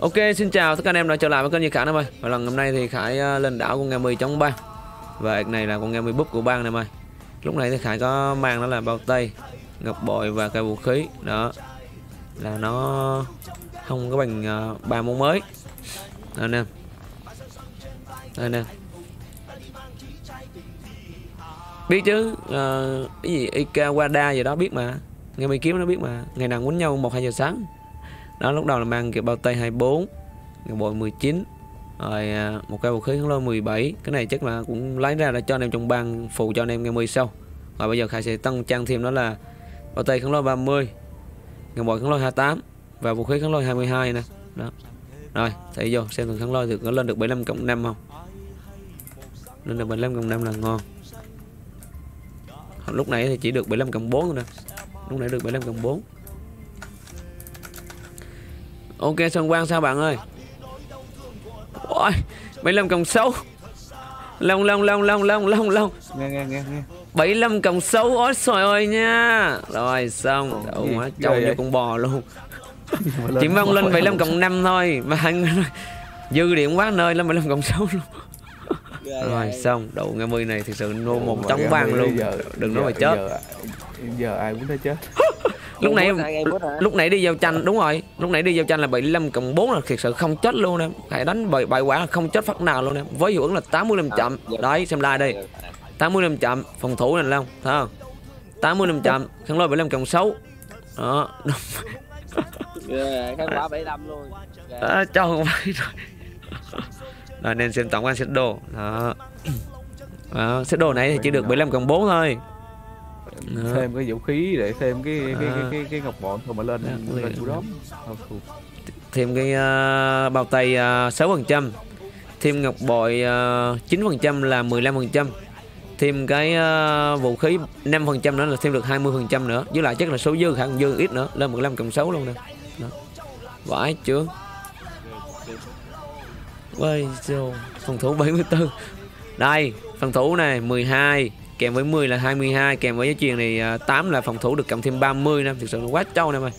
Ok, xin chào tất cả anh em đã trở lại với kênh Duy Khải em ơi. Và lần hôm nay thì Khải lên đảo con nghe 10 trong bang. Và cái này là con nghe 10 búp của bang em ơi. Lúc này thì Khải có mang đó là bao tay, ngọc bội và cây vũ khí. Đó là nó không có bằng ba món mới anh em. Anh em biết chứ, cái gì Ikawada gì đó biết mà, nghe 10 kiếm nó biết mà. Ngày nào quýnh nhau 1-2 giờ sáng. Đó, lúc đầu là mang kiểu bao tay 24, ngọc bội 19, rồi một cây vũ khí kháng lôi 17. Cái này chắc là cũng lấy ra là cho anh em trong bang phụ cho anh em nghe 10 sau. Rồi bây giờ Khải sẽ tăng trang thêm đó là bao tay kháng lôi 30, ngọc bội kháng lôi 28 và vũ khí kháng lôi 22 nè. Đó. Rồi, thử vô xem thằng kháng lôi thì có lên được 75+5 không? Lên được 75+5 là ngon. Lúc này thì chỉ được 75+4 thôi nè. Lúc nãy được 75+4. Ok, Sơn Quang sao bạn ơi? Ôi, 75+6. Long. Nghe. 75+6, ôi trời ơi nha. Rồi xong, đậu quá trâu như con bò luôn. Chỉ mong lên 75+5 thôi mà dư điểm quá nơi lên 75+6 luôn. Rồi xong, đậu nghe 10 này thực sự nô một trong bang luôn. Đừng nói mà chết. Giờ ai muốn thấy chết. Lúc nãy đi giao tranh, đúng rồi, lúc nãy đi giao tranh là 75+4 là thiệt sự không chết luôn em. Hãy đánh bại quả là không chết phát nào luôn em, với hiệu ứng là 85 chậm đấy, xem lại đi. 85 chậm phòng thủ này Long, thấy không? 85 chậm kháng lôi 75+6 đó. Kháng quả 75 luôn đó, cho không phải rồi. Nên xem tổng quan set đồ đó. Đó, set đồ này thì chỉ được 75+4 thôi. Thêm cái vũ khí để thêm cái ngọc bọn thôi mà lên chú đóm. Thêm cái bao tay 6%, thêm ngọc bội 9% là 15%, thêm cái vũ khí 5% nữa là thêm được 20% nữa. Với lại chắc là số dư hẳn dư ít nữa, lên 15+6 luôn nè. Vãi chưởng. Quay vô phòng thủ 74. Đây, phòng thủ này 12 kèm với 10 là 22, kèm với giá truyền này 8 là phòng thủ được cộng thêm 30 năm, thực sự nó quá trâu em ơi.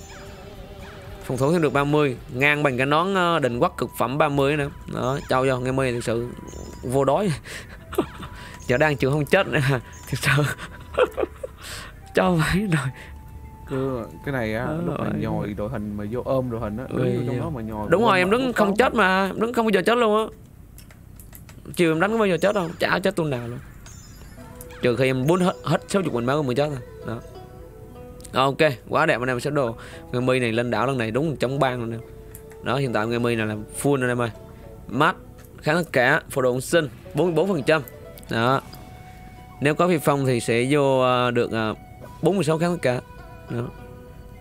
Phòng thủ thêm được 30, ngang bằng cái nón định quốc cực phẩm 30 nè. Đó, trâu vô, nghe 10 thực sự vô đói. Giờ đang chịu không chết nữa, thực sự. Cho phải rồi. Cái này á, lúc mà nhồi đội hình mà vô ôm đội hình á, đứng trong đó mà nhồi. Đúng rồi, em đứng không chết mà, em đứng không bao giờ chết luôn á. Chiều em đánh có bao giờ chết đâu, chả chết tuần nào luôn. Trừ khi em bún hết 60 mình máu mới chết thôi. Đó. Ok, quá đẹp anh em, set đồ. Người mi này lên đảo lần này đúng trong bang luôn nè. Đó, hiện tại người mi này là full anh em ơi. Mát kháng tất cả, phụ độ sinh 44%. Đó. Nếu có phi phong thì sẽ vô được 46 kháng tất cả. Đó.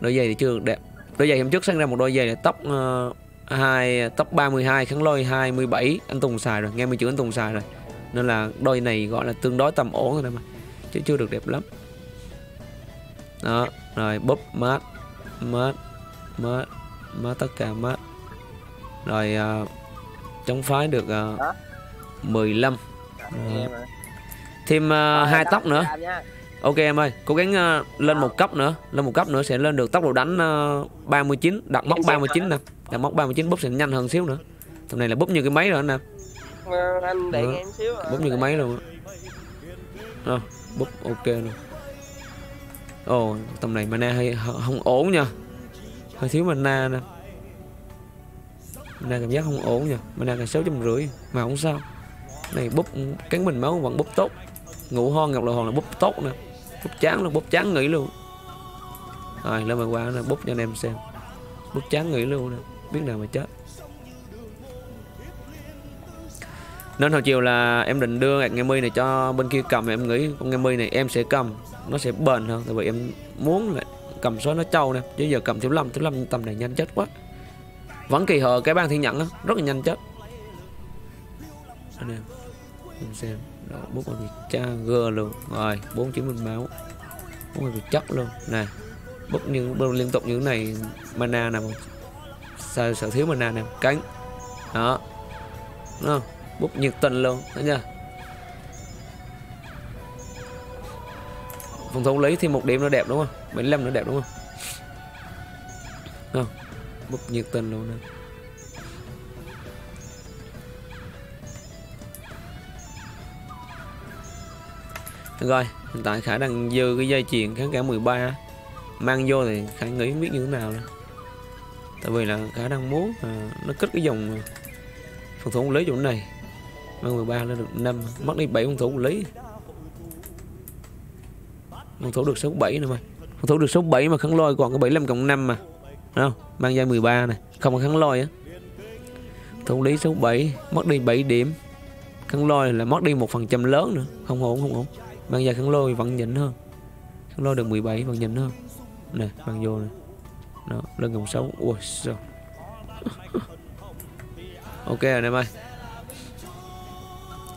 Đôi giày thì chưa được đẹp. Đôi giày hôm trước sang ra một đôi giày là tóc 32 kháng lôi 27, anh Tùng xài rồi, nghe 10 chữ anh Tùng xài rồi. Nên là đôi này gọi là tương đối tầm ổn rồi mà, chứ chưa được đẹp lắm. Đó, rồi bóp mát tất cả mát. Rồi chống phái được 15. Thêm 2 tóc nữa. Ok em ơi, cố gắng lên một cấp nữa, sẽ lên được tốc độ đánh 39, đặt móc 39 nè. Đặt móc 39 bóp sẽ nhanh hơn xíu nữa. Thằng này là bóp như cái máy rồi anh em. Anh để em xíu bóp như cái máy luôn á. Bóp ok luôn. Ồ, tầm này mana hay không ổn nha. Hơi thiếu mana nè. Mana cảm giác không ổn nha. Mana là 650 mà không sao. Này bóp cắn mình máu vẫn bóp tốt. Ngủ hon ngọc lộ hòn là bóp tốt nè. Bóp chán luôn, bóp chán nghỉ luôn. Rồi lên mà qua nè, bóp cho anh em xem. Bóp chán nghỉ luôn nè, biết nào mà chết. Nên hồi chiều là em định đưa nghe 10 này cho bên kia cầm, em nghĩ con nghe 10 này em sẽ cầm, nó sẽ bền hơn. Tại vì em muốn là cầm số nó trâu nè, chứ giờ cầm thiếu lâm tầm này nhanh chết quá. Vẫn kỳ hờ cái bang thiên nhận á, rất là nhanh chết. Anh em, xem, đó, bút bị cha gơ luôn, rồi 49 máu, bút bị chắc luôn, nè, bút như liên tục như thế này, mana nè, sợ thiếu mana nè, cánh, đó, đúng không? Búp nhiệt tình luôn đó nha. Phòng thủ lấy thêm một điểm nữa đẹp đúng không? 75 nữa đẹp đúng không? Không. Búp nhiệt tình luôn nè. Rồi, hiện tại Khải đang dư cái dây chuyền kháng cả 13. Mang vô thì Khải nghĩ không biết như thế nào nữa. Tại vì là Khải đang muốn nó kích cái dòng phòng thủ lý chỗ này. Mang 13 lên được 5, mất đi 7 phòng thủ lý. Phòng thủ được 67 nữa mà. Phòng thủ được 67 mà kháng lôi còn có 75+5 mà. Đúng không? Mang dây 13 này, không có kháng lôi á. Thủ lý 67, mất đi 7 điểm. Kháng lôi là mất đi 1% lớn nữa, không ổn, không ổn. Mang dây kháng lôi vẫn nhỉnh hơn. Kháng lôi được 17 vẫn nhỉnh hơn. Nè, mang vô nè. Đó, lên vòng 6. Ui sao. Ok rồi em ơi.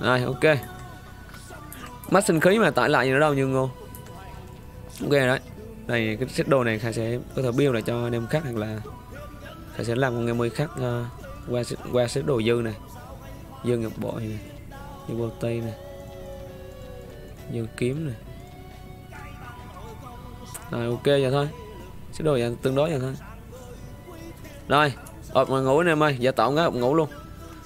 Rồi, ok. Mắt sinh khí mà tải lại gì nữa đâu như ngô. Ok rồi đấy. Này, cái set đồ này Khải sẽ có thể build lại cho anh em khác, hoặc là Khải sẽ làm con game mới khác qua set đồ dư này. Dư ngọc bội này, dư bao tay này, dư kiếm này. Rồi ok vậy thôi. Set đồ vậy tương đối vậy thôi. Rồi, ọp mà ngủ anh em ơi, giờ tổng cái ọp ngủ luôn.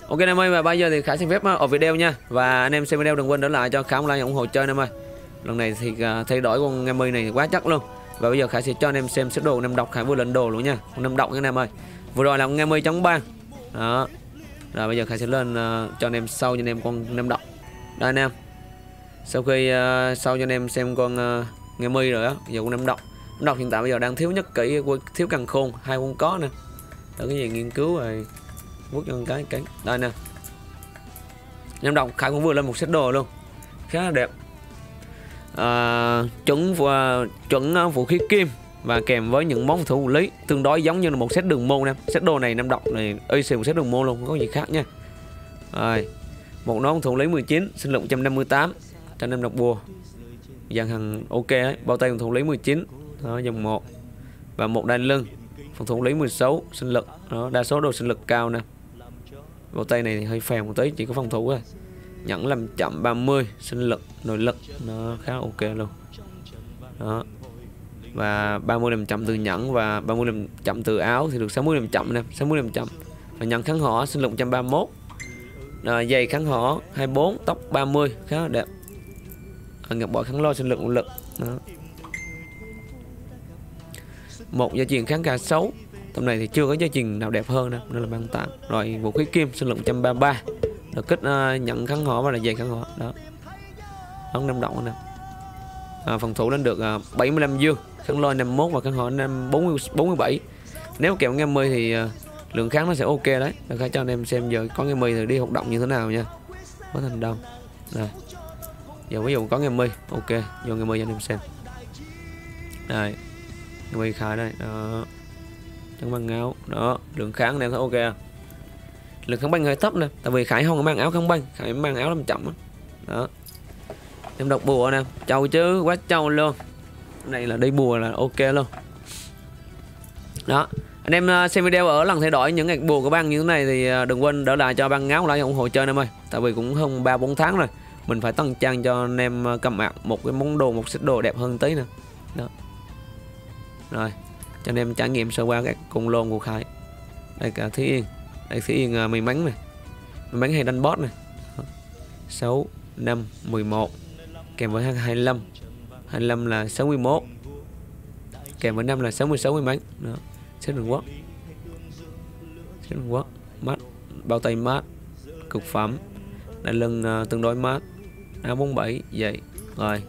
Ok anh em ơi, và bây giờ thì Khải xin phép ọp video nha. Và anh em xem video đừng quên để lại cho Khải một like ủng hộ chơi anh em ơi. Lần này thì thay đổi con Gaming này quá chắc luôn. Và bây giờ Khải sẽ cho anh em xem sơ đồ con Nam Độc. Khải vừa lên đồ luôn nha, con Nam Độc nha anh em ơi. Vừa rồi là con Gaming chống bang. Đó. Rồi bây giờ Khải sẽ lên cho anh em sau cho anh em con Nam Độc. Đây anh em. Sau khi sau cho anh em xem con Gaming rồi á, giờ con Nam Độc. Nam Độc hiện tại bây giờ đang thiếu nhất kỹ, thiếu càng khôn, hai con có nè. Để cái gì nghiên cứu rồi vứt cho cái. Đây nè. Nam Độc Khải cũng vừa lên một set đồ luôn. Khá là đẹp. Chuẩn vũ khí kim và kèm với những món thủ lý tương đối giống như là một set đường môn em. Set đồ này Nam Độc này y xì một set đường môn luôn, không có gì khác nha. Rồi, một nón thủ lý 19, sinh lực 158 cho Nam Độc bùa. Dàn hàng ok ấy, bao tay phòng thủ lý 19, đó dòng 1 và một đai lưng. Phòng thủ lý 16, sinh lực, đó đa số đồ sinh lực cao nè. Bao tay này thì hơi phèn một tí, chỉ có phòng thủ thôi. Nhẫn làm chậm 30, sinh lực, nội lực nó khá ok luôn. Đó. Và 30 làm chậm từ nhẫn và 30 làm chậm từ áo thì được 60 làm chậm nè, 60 làm chậm. Và nhẫn kháng hỏa sinh lực 131. Rồi giày kháng hỏa 24, tóc 30, khá đẹp. Ngọc bội kháng lôi sinh lực, nội lực. Đó. Một gia truyền kháng ca xấu. Tầm này thì chưa có gia truyền nào đẹp hơn nè, nên là ban tặng. Rồi vũ khí kim sinh lực 133. Được kích nhận kháng họ và là về kháng họ. Đó. Đón Nam Độc nè. Phòng thủ đến được 75 dương, kháng lôi 51 và kháng họ 47. Nếu kèm nghe 10 thì lượng kháng nó sẽ ok đấy. Để Khải cho anh em xem giờ có nghe 10 thì đi hoạt động như thế nào nha. Có thành đông. Rồi. Giờ ví dụ có nghe 10, ok, vô nghe 10 cho anh em xem. Rồi. Nghe 10 Khải đây, đó. Trong băng áo, đó, lượng kháng anh em thấy ok. Lực kháng băng hơi thấp nè, tại vì Khải không có mang áo kháng băng, Khải mang áo làm chậm á. Đó. Em đọc bùa nè, trâu chứ, quá trâu luôn. Này là đi bùa là ok luôn. Đó, anh em xem video ở lần thay đổi những ngày bùa của băng như thế này thì đừng quên đỡ lại cho băng áo lại ủng hộ chơi em ơi. Tại vì cũng hơn 3-4 tháng rồi, mình phải tăng trang cho anh em cầm mặc một cái món đồ, một xích đồ đẹp hơn tí nè. Đó. Rồi, cho anh em trải nghiệm sơ qua các con lôn của Khải. Đây cả Thúy Yên. Đây Thúy Yên may mắn này, may mắn hay đánh boss này, 6, 5, 11 kèm với 25, 25 là 61 kèm với 5 là 66 may mắn. Đó, xếp đường quốc, xếp đường quốc, mát, bao tay mát, cực phẩm, đại lưng tương đối mát, áo 47 vậy. Rồi,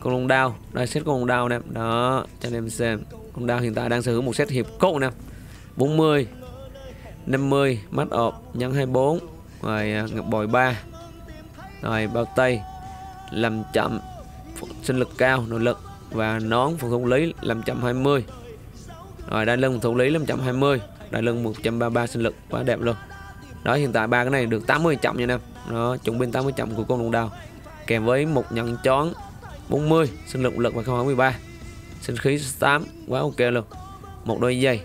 con lông đao, đây xếp con lông đao nè, đó cho anh em xem, con đao hiện tại đang sở hữu một set hiệp cốt nè, 40. 50, mắt ộp, nhân 24. Rồi ngọc bồi 3. Rồi bao tay làm chậm, sinh lực cao, nội lực. Và nón phòng thủ lý làm chậm 20. Rồi đai lưng phòng thủ lý làm chậm 20. Đai lưng 133 sinh lực, quá đẹp luôn. Đó hiện tại ba cái này được 80 chậm nha em. Đó, chuẩn bên 80 chậm của con đồng đào. Kèm với một nhẫn chón 40, sinh lực và không hỏi 13. Sinh khí 8, quá ok luôn. Một đôi giày,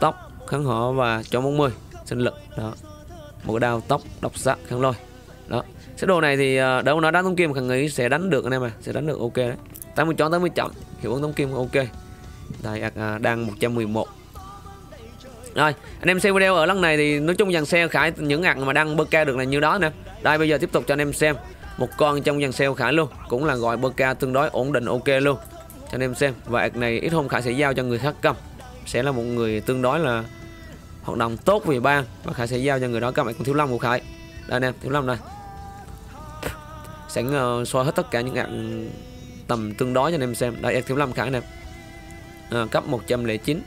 tóc kháng họ và cho 40 sinh lực. Đó, một cái đao tóc độc sắc kháng lôi. Đó, cái đồ này thì đâu nó đánh tống kim Khẳng nghĩ sẽ đánh được anh em à, sẽ đánh được ok đấy. 80 chọn 80 chậm hiệu ứng tống kim ok. Tại đang 111. Rồi anh em xem video ở lần này thì nói chung dàn xe Khải những ngạc mà đang bơ ca được là như đó nè. Đây bây giờ tiếp tục cho anh em xem một con trong dàn sale Khải luôn, cũng là gọi bơ ca tương đối ổn định ok luôn. Cho anh em xem, và ạc này ít hôm Khải sẽ giao cho người khác cầm, sẽ là một người tương đối là hoạt động tốt về bang, và Khải sẽ giao cho người đó cầm ạc con Thiếu Lâm của Khải. Đây anh em, Thiếu Lâm này sẽ xoa hết tất cả những ạc tầm tương đối cho anh em xem. Đây ạc Thiếu Lâm Khải nè, cấp 109,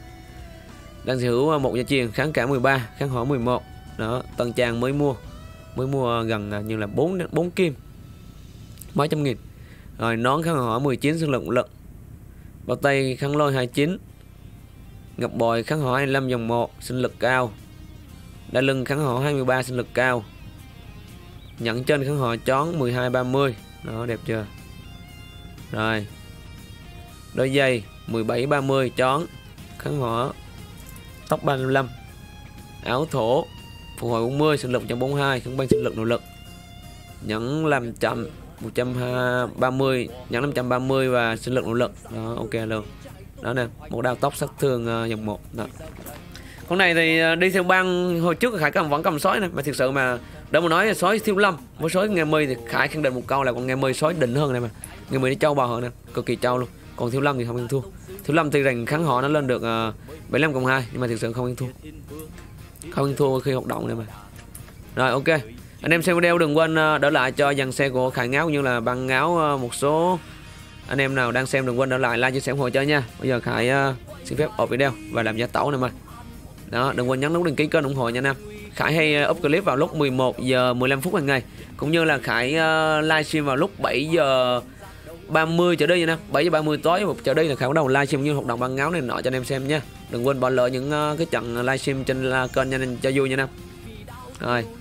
đang sở hữu một gia truyền, kháng cả 13, kháng hỏa 11 đó. Tân trang mới mua gần như là 4 kim, mấy trăm nghìn. Rồi nón kháng hỏa 19, sức lực lực bao tay kháng lôi 29, ngọc bội kháng hỏa 25 dòng 1, sinh lực cao. Đai lưng kháng hỏa 23, sinh lực cao. Nhẫn trên kháng hỏa chón 12 30, đó đẹp chưa. Rồi đôi giày 17 30, chón kháng hỏa, tóc 35, áo thổ phục hồi 40, sinh lực 142, kháng ban sinh lực nội lực. Nhẫn làm chậm 130, nhẫn 530 và sinh lực nội lực đó, ok luôn đó nè. Một đao tóc sát thương dòng 1 đó. Con này thì đi theo bang hồi trước Khải cầm vẫn cầm sói này, mà thực sự mà đâu mà nói sói Thiếu Lâm với sói Nghe My thì Khải khẳng định một câu là con Nghe My sói đỉnh hơn này, mà Nghe My nó trâu bò hơn nè, cực kỳ trâu luôn. Còn Thiếu Lâm thì không ăn thua. Thiếu Lâm thì rằng kháng họ nó lên được 75 cộng 2, nhưng mà thực sự không ăn thua, không ăn thua khi hoạt động này mà. Rồi ok anh em xem video đừng quên đỡ lại cho dàn xe của Khải Ngáo, như là băng Ngáo. Một số anh em nào đang xem đừng quên đỡ lại, like, chia sẻ, ủng hộ chơi nha. Bây giờ Khải xin phép ở video và làm gia tẩu này mà. Đó, đừng quên nhấn nút đăng ký kênh ủng hộ nha anh em. Khải hay up clip vào lúc 11 giờ 15 phút hàng ngày, cũng như là Khải livestream vào lúc 7 giờ 30 trở đi nha anh em. 7 giờ 30 tối một trở đi là Khải bắt đầu livestream như hoạt động băng Ngáo này nọ cho anh em xem nha. Đừng quên bỏ lỡ những cái trận livestream trên kênh cho vui nha anh em. Rồi.